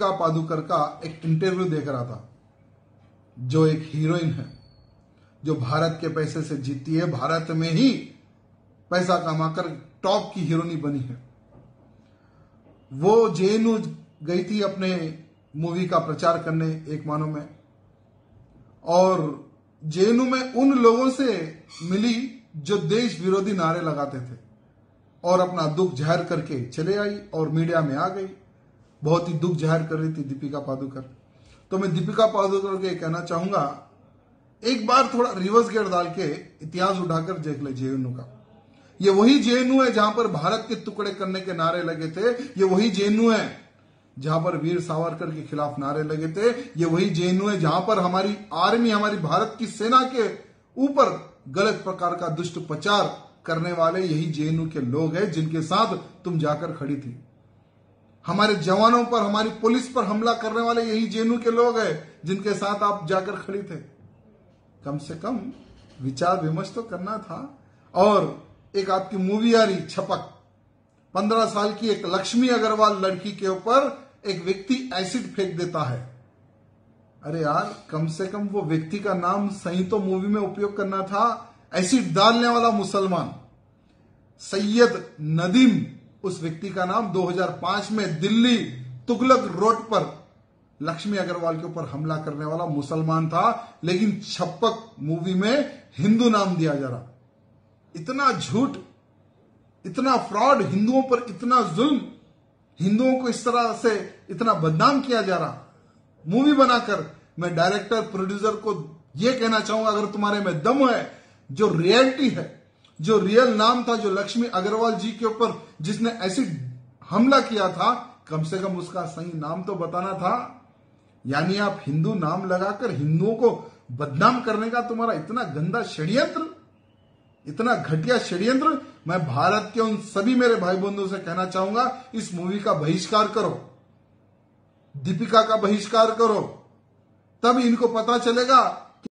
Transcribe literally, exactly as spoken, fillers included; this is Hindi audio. दीपिका पादुकोण का एक इंटरव्यू देख रहा था, जो एक हीरोइन है जो भारत के पैसे से जीती है, भारत में ही पैसा कमाकर टॉप की हीरोनी बनी है। वो जे एन यू गई थी अपने मूवी का प्रचार करने एक मानों में, और जे एन यू में उन लोगों से मिली जो देश विरोधी नारे लगाते थे और अपना दुख जाहिर करके चले आई और मीडिया में आ गई। बहुत ही दुख जाहिर कर रही थी दीपिका पादुकोण। तो मैं दीपिका पादुकोण के कहना चाहूंगा, एक बार थोड़ा रिवर्स गियर डाल के इतिहास उठाकर देख ले जे एन यू का। ये वही जे एन यू है जहां पर भारत के टुकड़े करने के नारे लगे थे, ये वही जे एन यू है जहां पर वीर सावरकर के खिलाफ नारे लगे थे, ये वही जे एन यू है जहां पर हमारी आर्मी, हमारी भारत की सेना के ऊपर गलत प्रकार का दुष्ट प्रचार करने वाले यही जे एन यू के लोग हैं जिनके साथ तुम जाकर खड़ी थी। हमारे जवानों पर, हमारी पुलिस पर हमला करने वाले यही जे एन यू के लोग हैं जिनके साथ आप जाकर खड़ी थे। कम से कम विचार विमर्श तो करना था। और एक आपकी मूवी आ रही छपक, पंद्रह साल की एक लक्ष्मी अग्रवाल लड़की के ऊपर एक व्यक्ति एसिड फेंक देता है। अरे यार, कम से कम वो व्यक्ति का नाम सही तो मूवी में उपयोग करना था। एसिड डालने वाला मुसलमान सैयद नदीम, उस व्यक्ति का नाम दो हज़ार पाँच में दिल्ली तुगलक रोड पर लक्ष्मी अग्रवाल के ऊपर हमला करने वाला मुसलमान था, लेकिन छपक मूवी में हिंदू नाम दिया जा रहा। इतना झूठ, इतना फ्रॉड, हिंदुओं पर इतना जुल्म, हिंदुओं को इस तरह से इतना बदनाम किया जा रहा मूवी बनाकर। मैं डायरेक्टर प्रोड्यूसर को यह कहना चाहूंगा, अगर तुम्हारे में दम है, जो रियलिटी है, जो रियल नाम था जो लक्ष्मी अग्रवाल जी के ऊपर जिसने एसिड हमला किया था, कम से कम उसका सही नाम तो बताना था। यानी आप हिंदू नाम लगाकर हिंदुओं को बदनाम करने का तुम्हारा इतना गंदा षड्यंत्र, इतना घटिया षड्यंत्र। मैं भारत के उन सभी मेरे भाई बंधुओं से कहना चाहूंगा, इस मूवी का बहिष्कार करो, दीपिका का बहिष्कार करो, तब इनको पता चलेगा